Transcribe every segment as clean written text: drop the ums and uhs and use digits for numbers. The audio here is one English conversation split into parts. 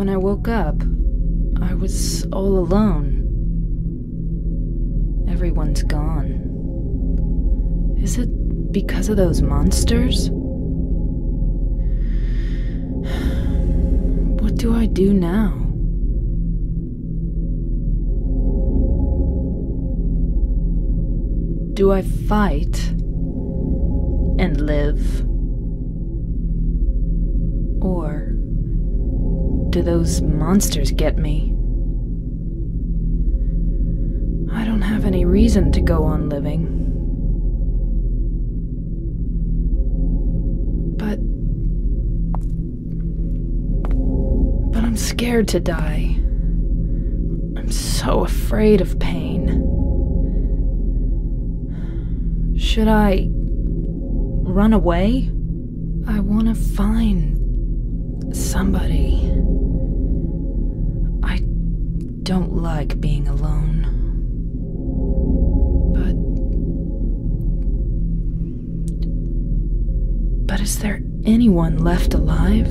When I woke up, I was all alone. Everyone's gone. Is it because of those monsters? What do I do now? Do I fight and live? Or do those monsters get me? I don't have any reason to go on living. But I'm scared to die. I'm so afraid of pain. Should I run away? I want to find somebody. I don't like being alone, but is there anyone left alive?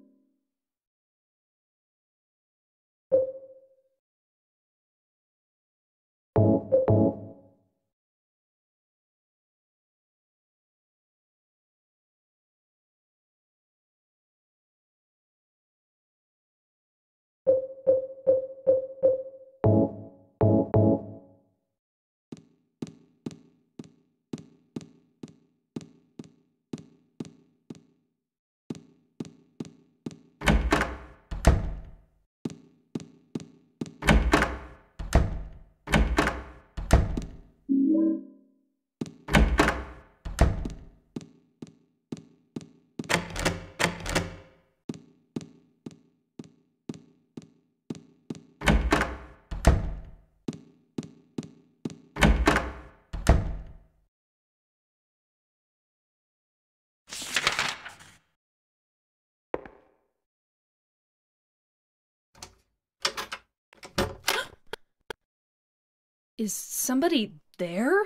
Is somebody there?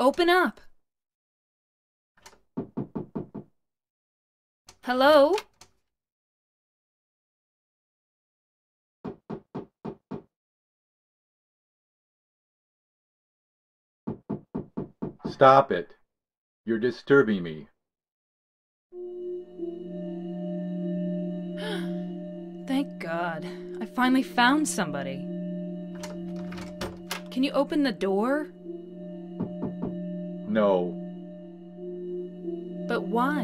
Open up! Hello? Stop it. You're disturbing me. Thank God. I finally found somebody. Can you open the door? No. But why?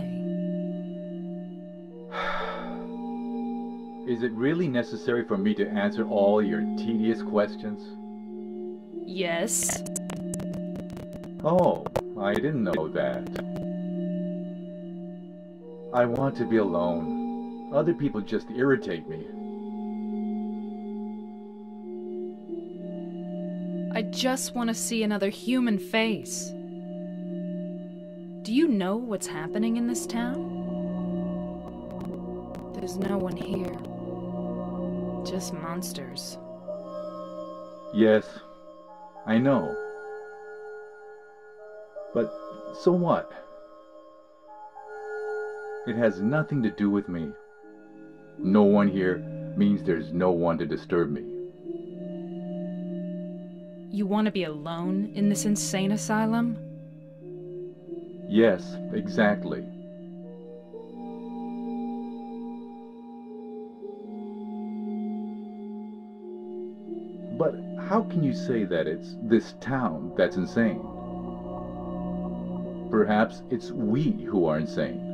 Is it really necessary for me to answer all your tedious questions? Yes. Oh, I didn't know that. I want to be alone. Other people just irritate me. I just want to see another human face. Do you know what's happening in this town? There's no one here. Just monsters. Yes, I know. But so what? It has nothing to do with me. No one here means there's no one to disturb me. You want to be alone in this insane asylum? Yes, exactly. But how can you say that it's this town that's insane? Perhaps it's we who are insane.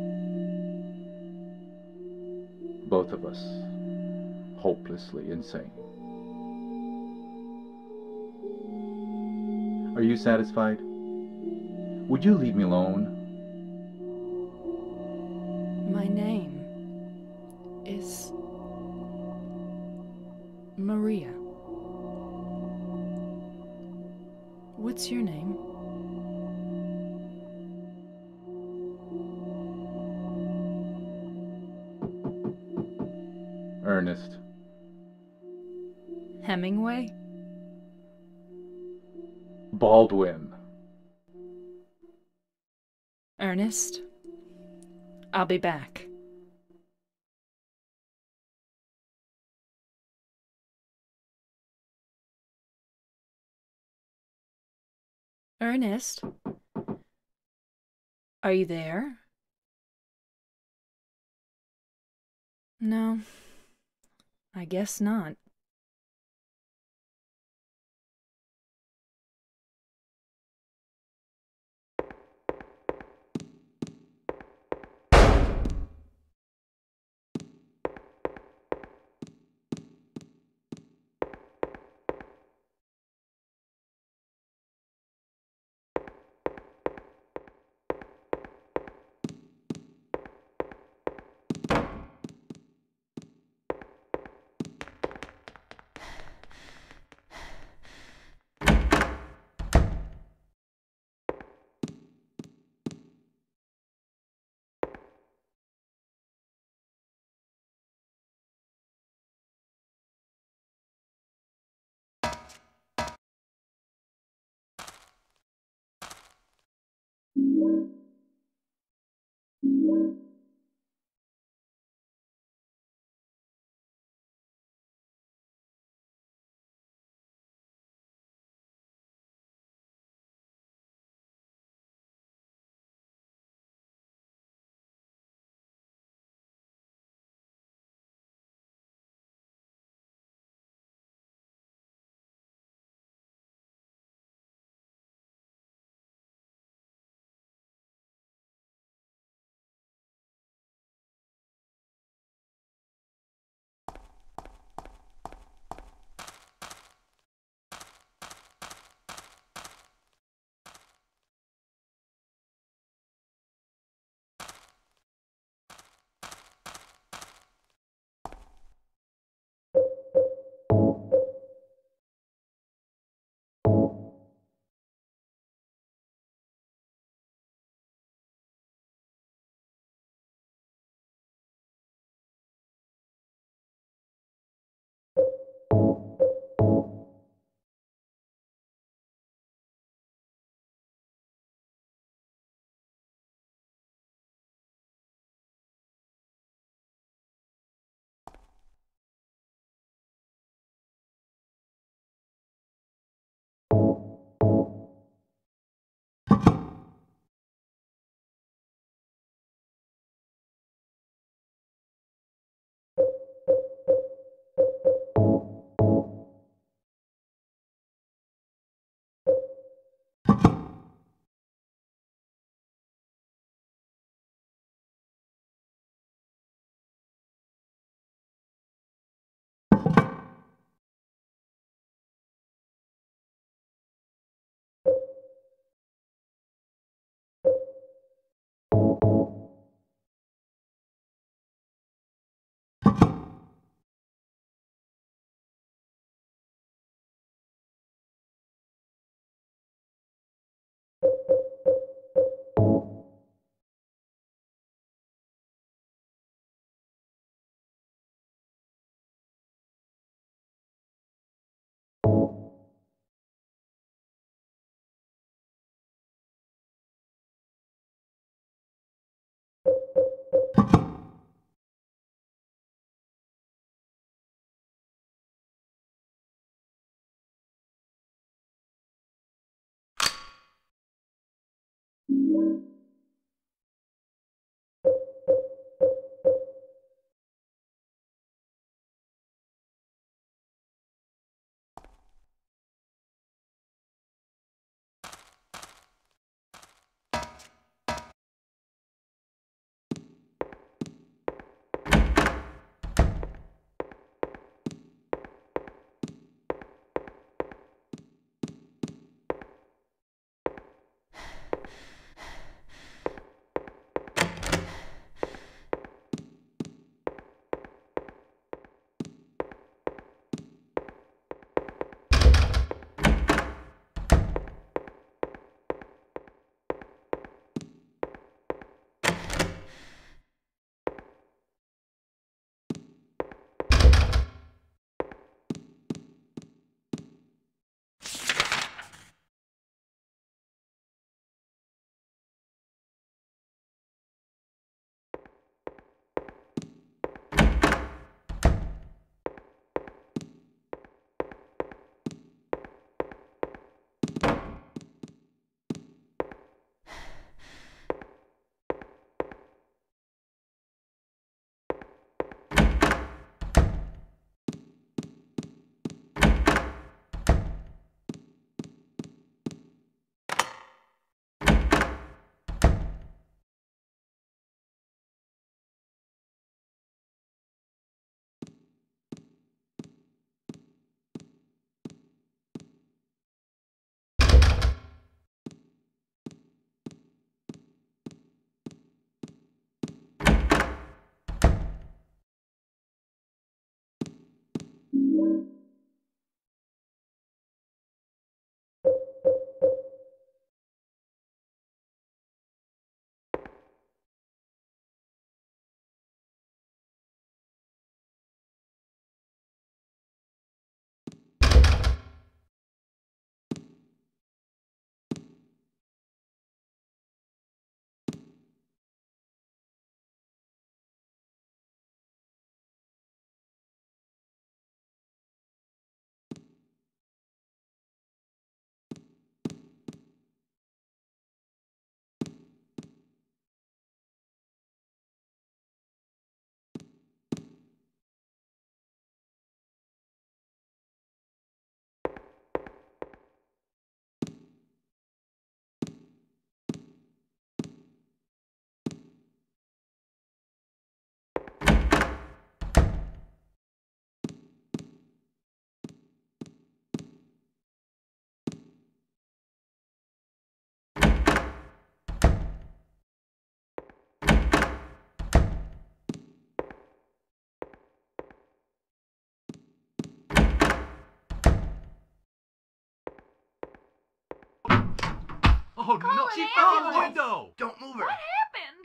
Both of us, hopelessly insane. Are you satisfied? Would you leave me alone? My name is Maria. What's your name? Ernest. Hemingway? Baldwin. Ernest, I'll be back. Ernest, are you there? No, I guess not. Oh, call no! She found the window! Don't move her! What happened?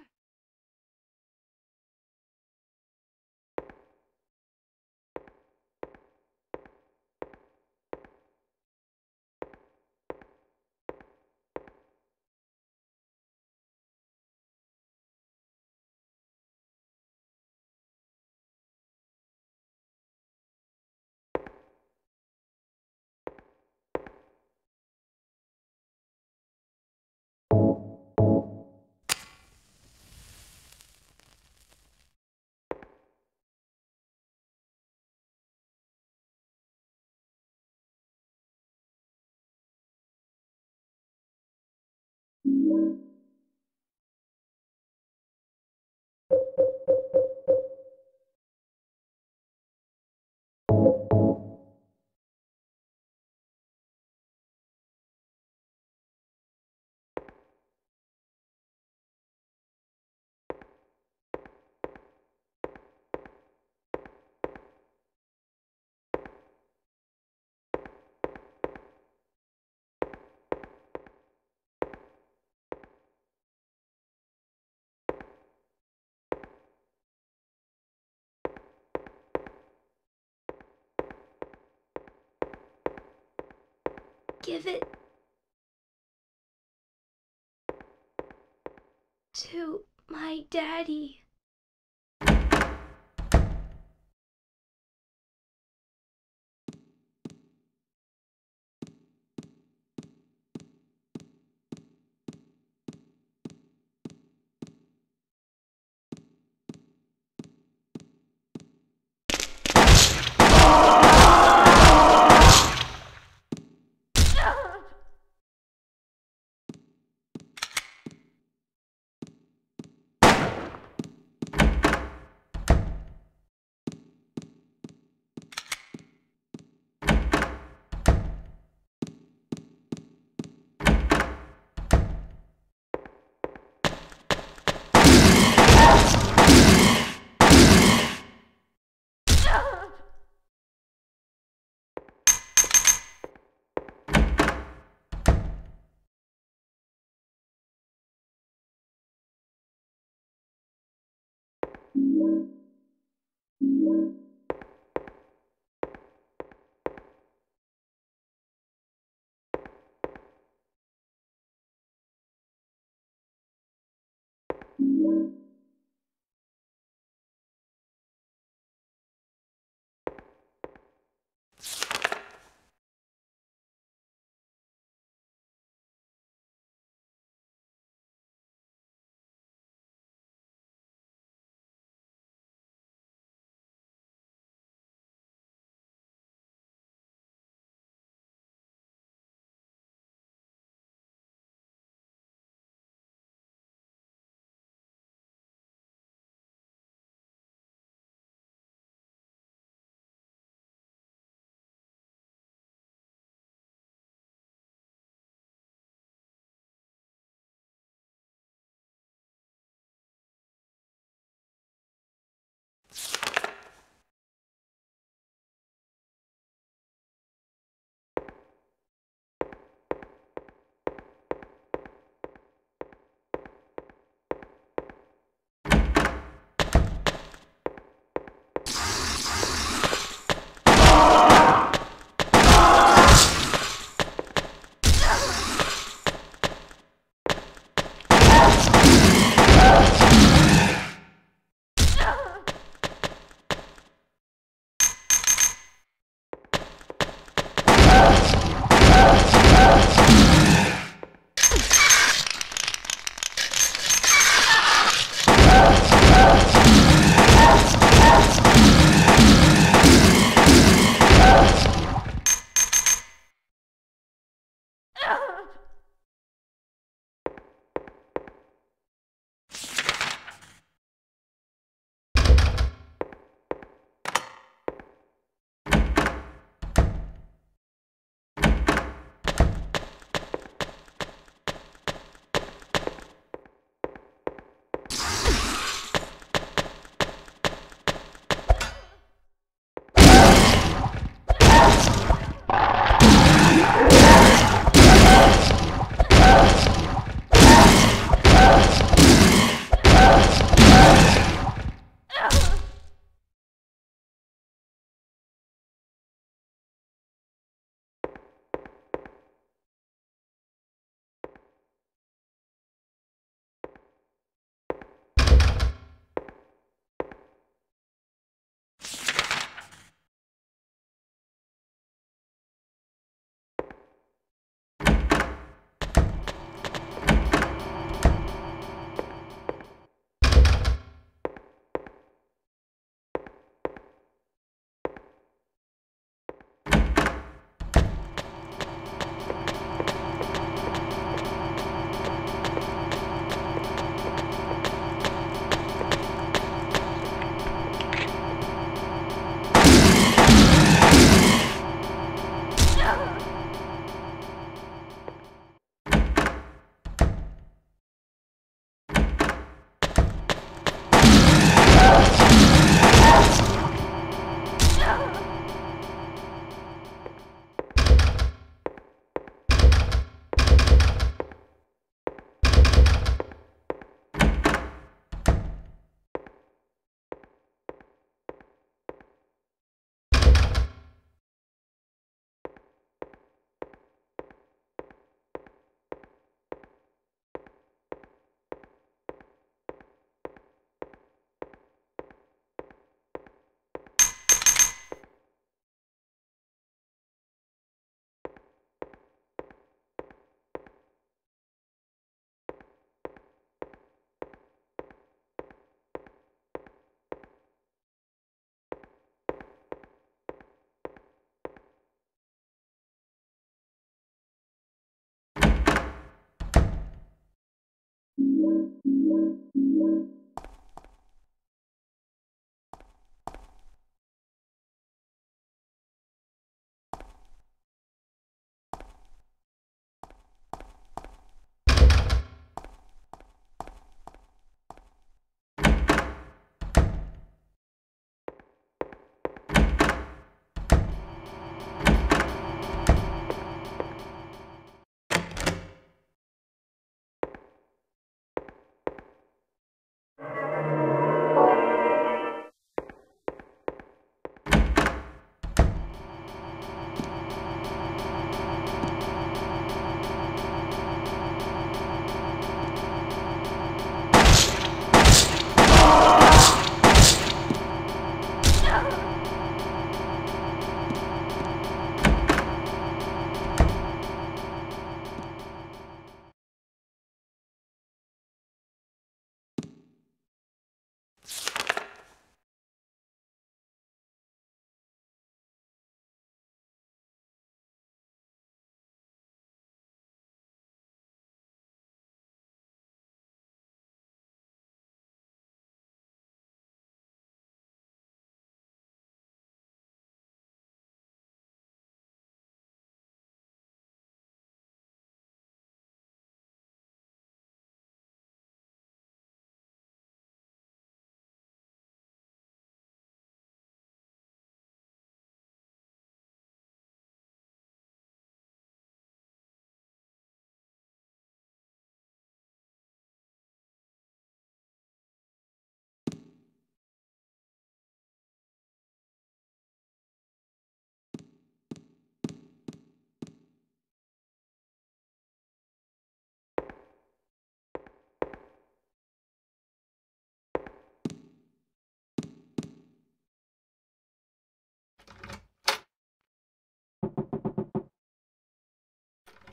Give it to my daddy.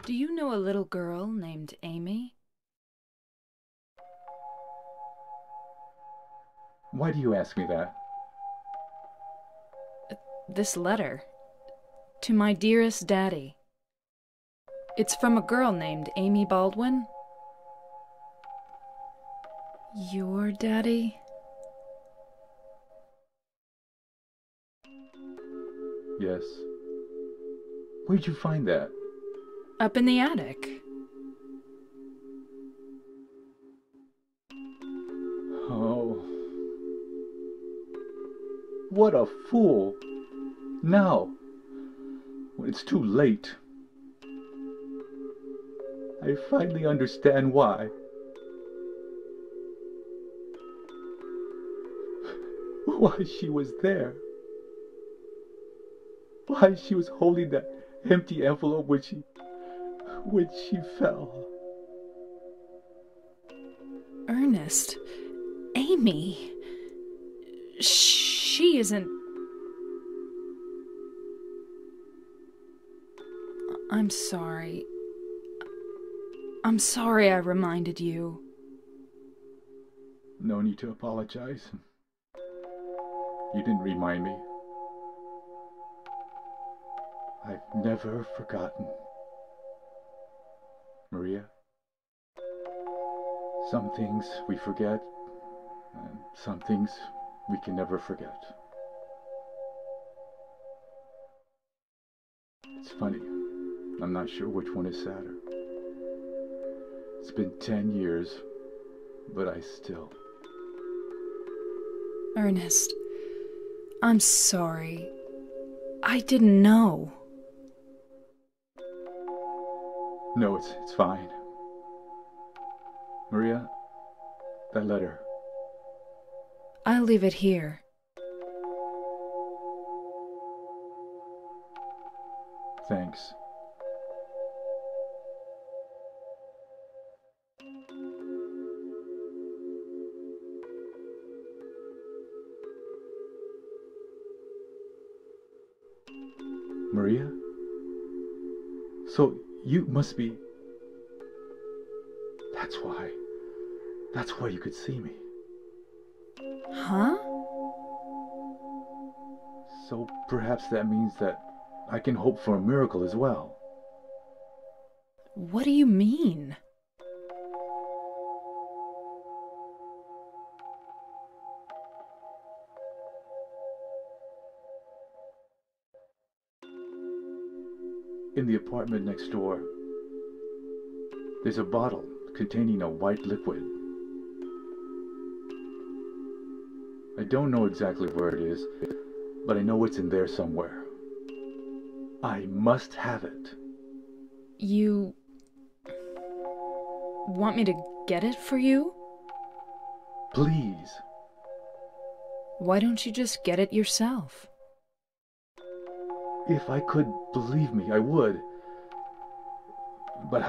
Do you know a little girl named Amy? Why do you ask me that? This letter. To my dearest daddy. It's from a girl named Amy Baldwin. Your daddy? Yes. Where'd you find that? Up in the attic. Oh. What a fool. Now, when it's too late, I finally understand why. Why she was there. Why she was holding that empty envelope when she fell. Ernest, Amy, she isn't... I'm sorry. I'm sorry I reminded you. No need to apologize. You didn't remind me. I've never forgotten. Maria, some things we forget, and some things we can never forget. It's funny, I'm not sure which one is sadder. It's been 10 years, but I still... Ernest, I'm sorry. I didn't know. No, it's fine. Maria, that letter. I'll leave it here. Thanks. Maria? So... you must be... That's why you could see me. Huh? So perhaps that means that I can hope for a miracle as well. What do you mean? In the apartment next door, there's a bottle containing a white liquid. I don't know exactly where it is, but I know it's in there somewhere. I must have it. You want me to get it for you? Please. Why don't you just get it yourself? If I could, believe me, I would. But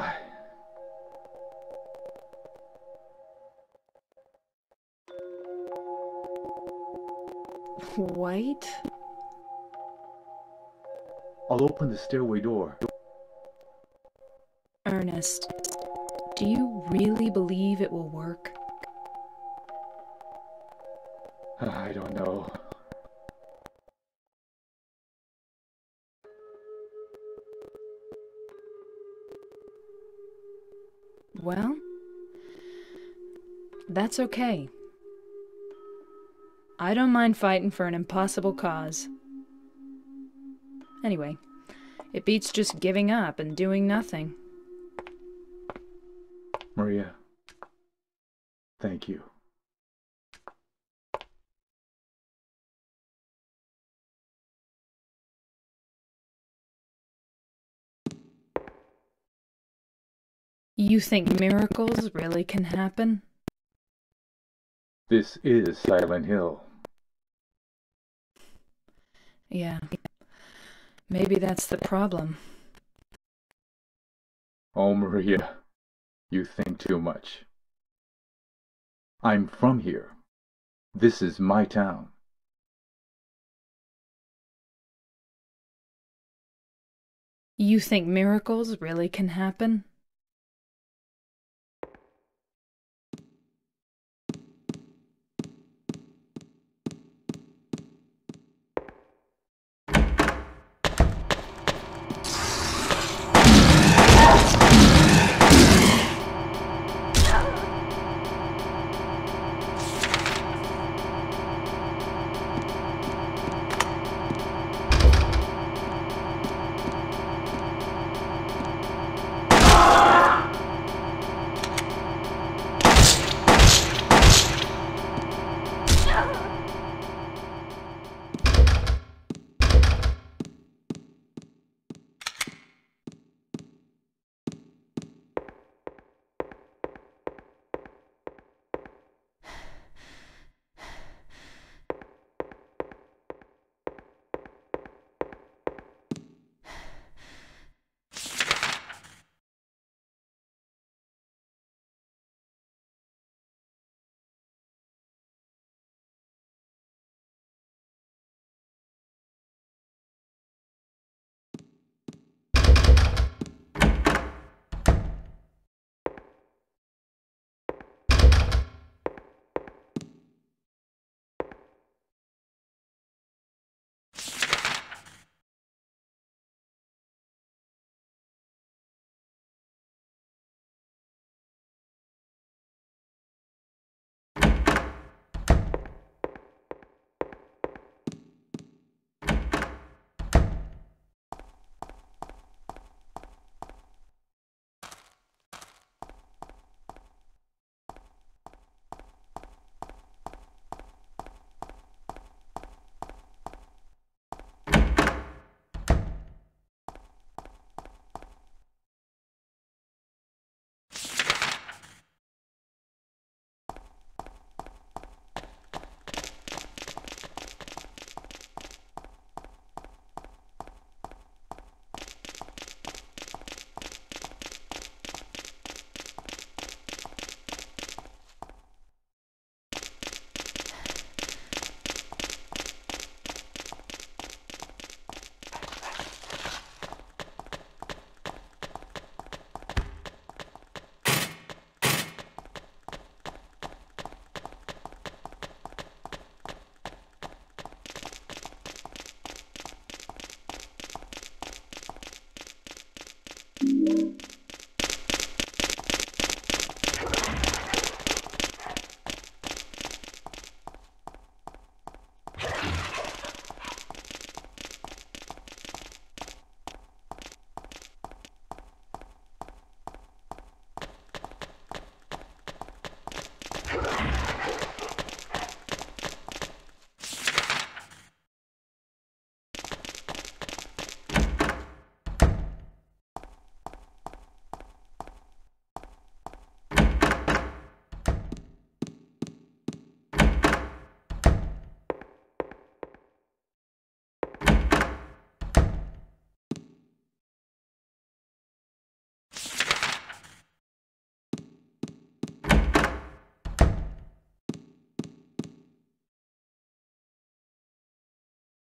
Wait. I'll open the stairway door. Ernest, do you really believe it will work? I don't know. Well, that's okay. I don't mind fighting for an impossible cause. Anyway, it beats just giving up and doing nothing. Maria, thank you. You think miracles really can happen? This is Silent Hill. Yeah. Maybe that's the problem. Oh, Maria. You think too much. I'm from here. This is my town. You think miracles really can happen?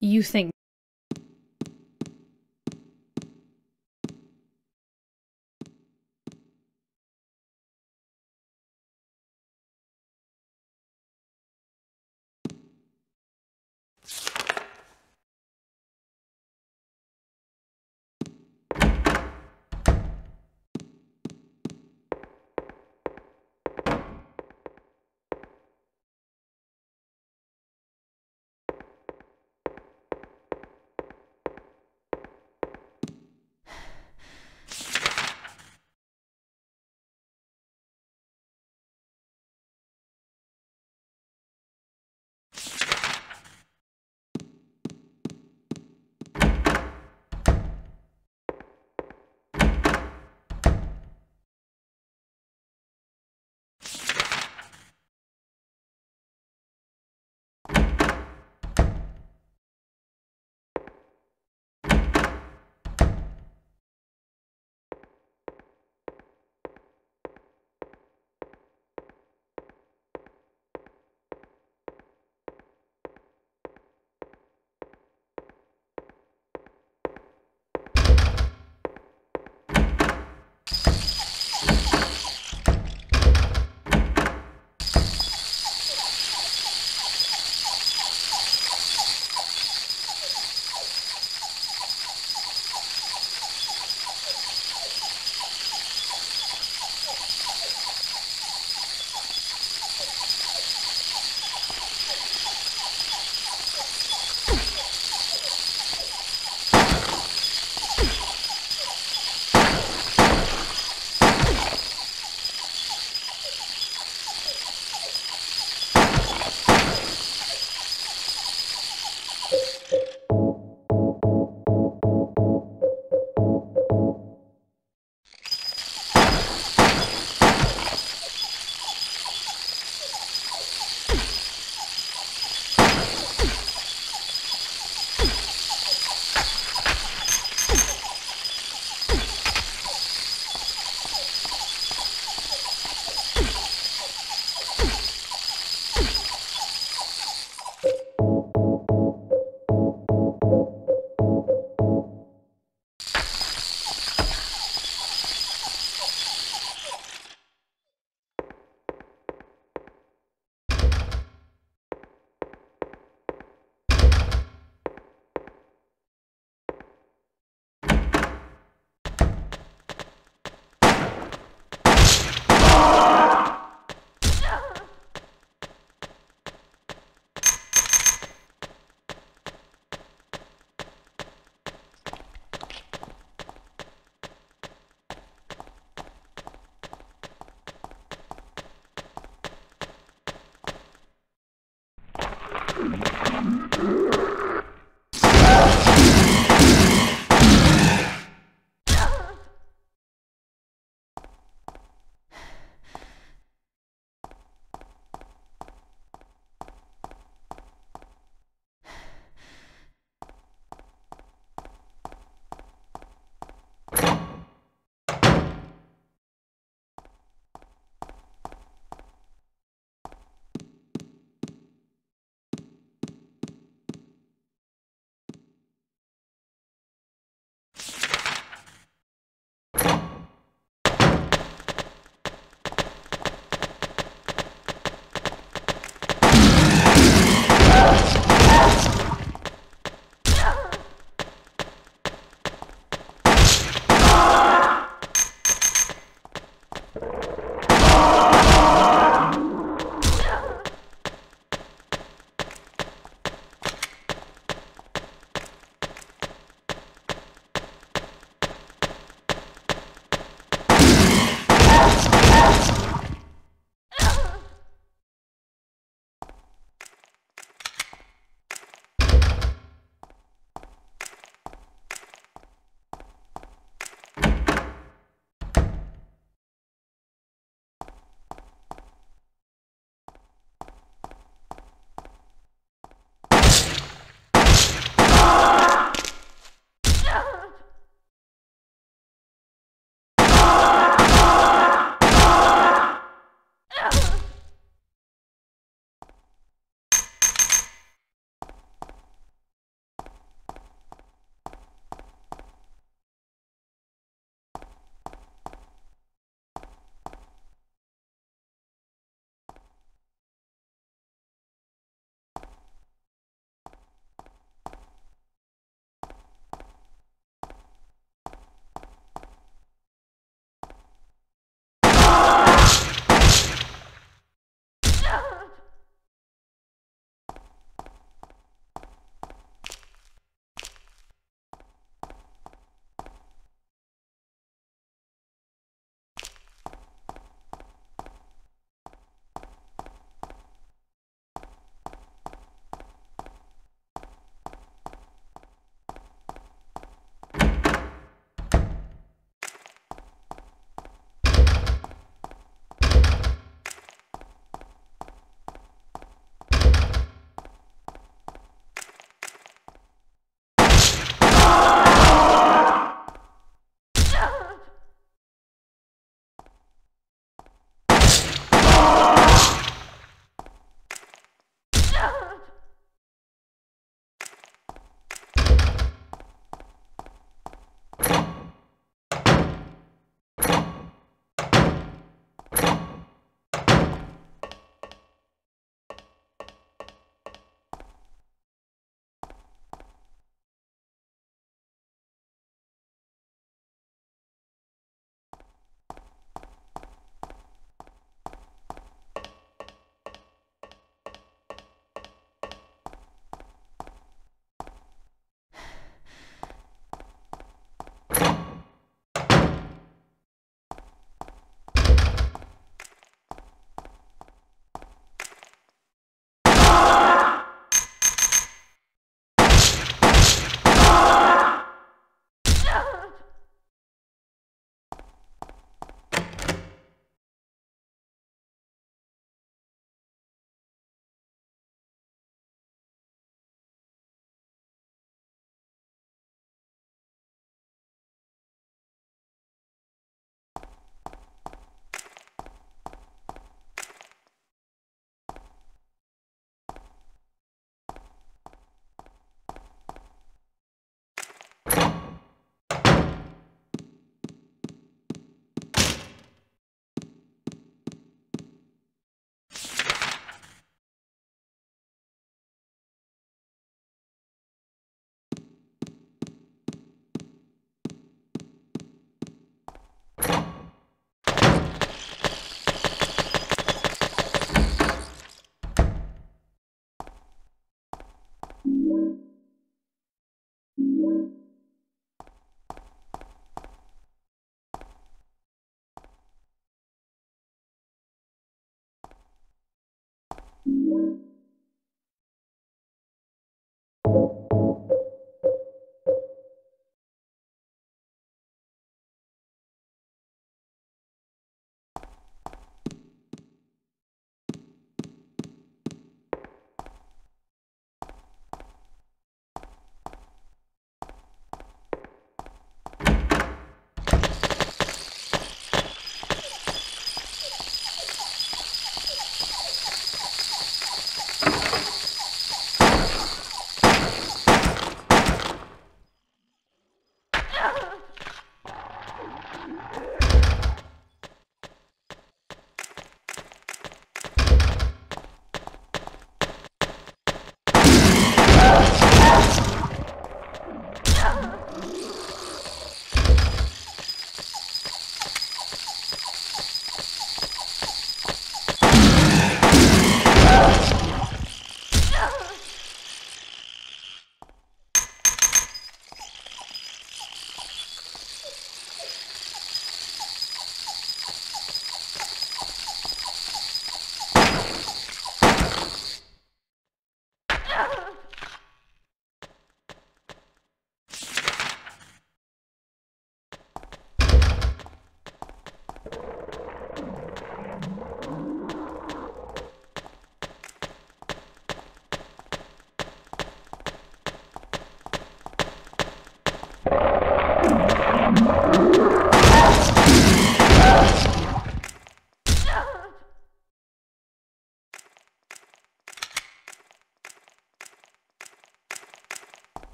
You think.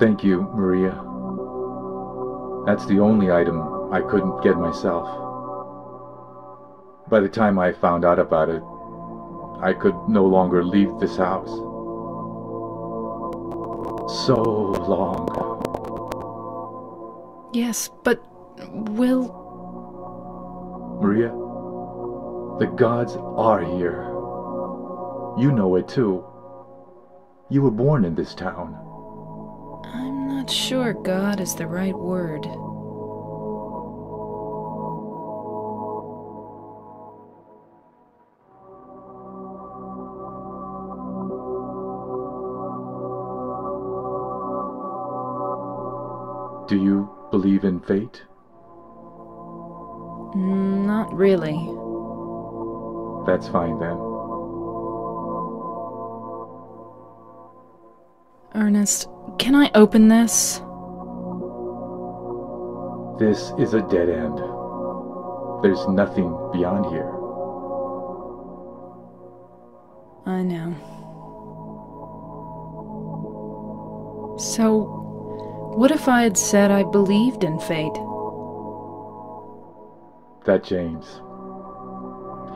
Thank you, Maria. That's the only item I couldn't get myself. By the time I found out about it, I could no longer leave this house. So long. Yes, but Will... Maria, the gods are here. You know it too. You were born in this town. I'm not sure God is the right word. Do you believe in fate? Not really. That's fine then. Ernest, can I open this? This is a dead end. There's nothing beyond here. I know. So, what if I had said I believed in fate? That James.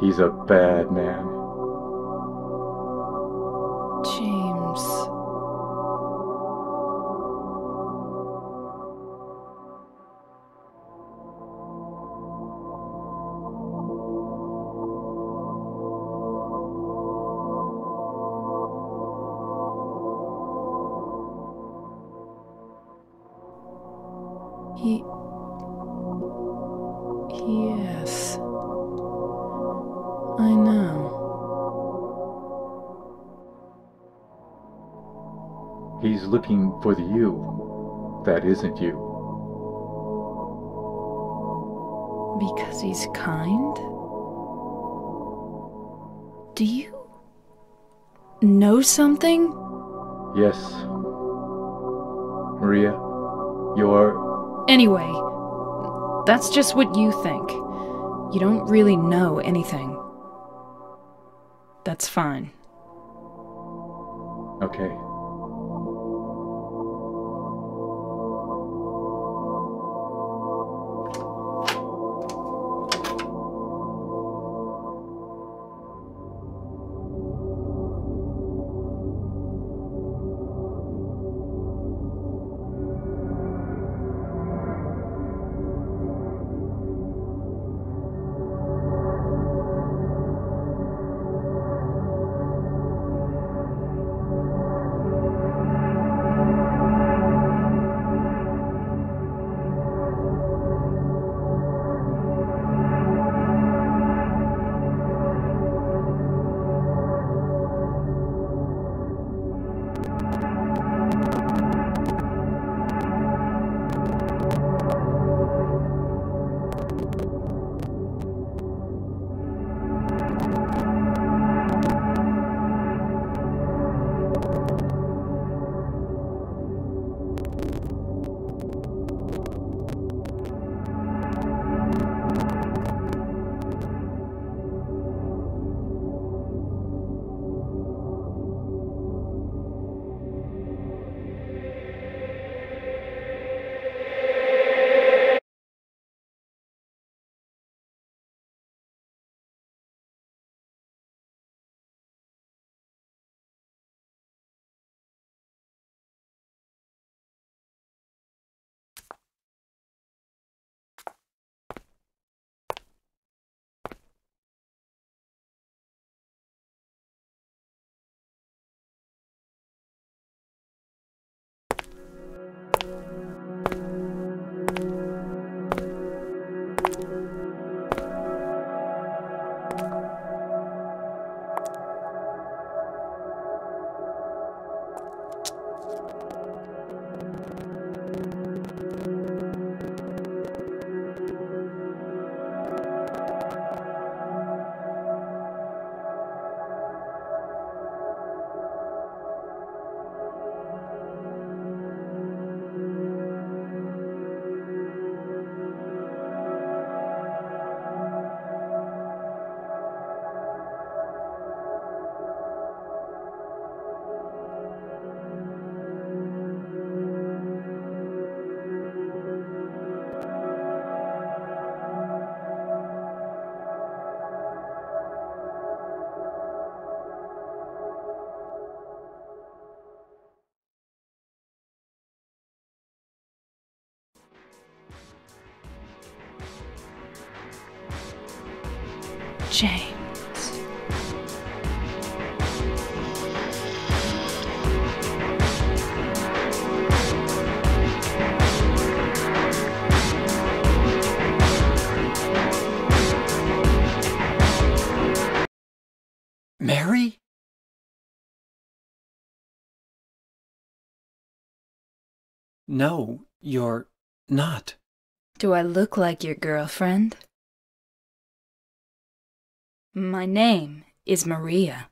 He's a bad man. James... Yes. I know. He's looking for the you that isn't you. Because he's kind? Do you know something? Yes. Maria, you're... Anyway, that's just what you think. You don't really know anything. That's fine. Okay. James. Mary? No, you're not. Do I look like your girlfriend? My name is Maria.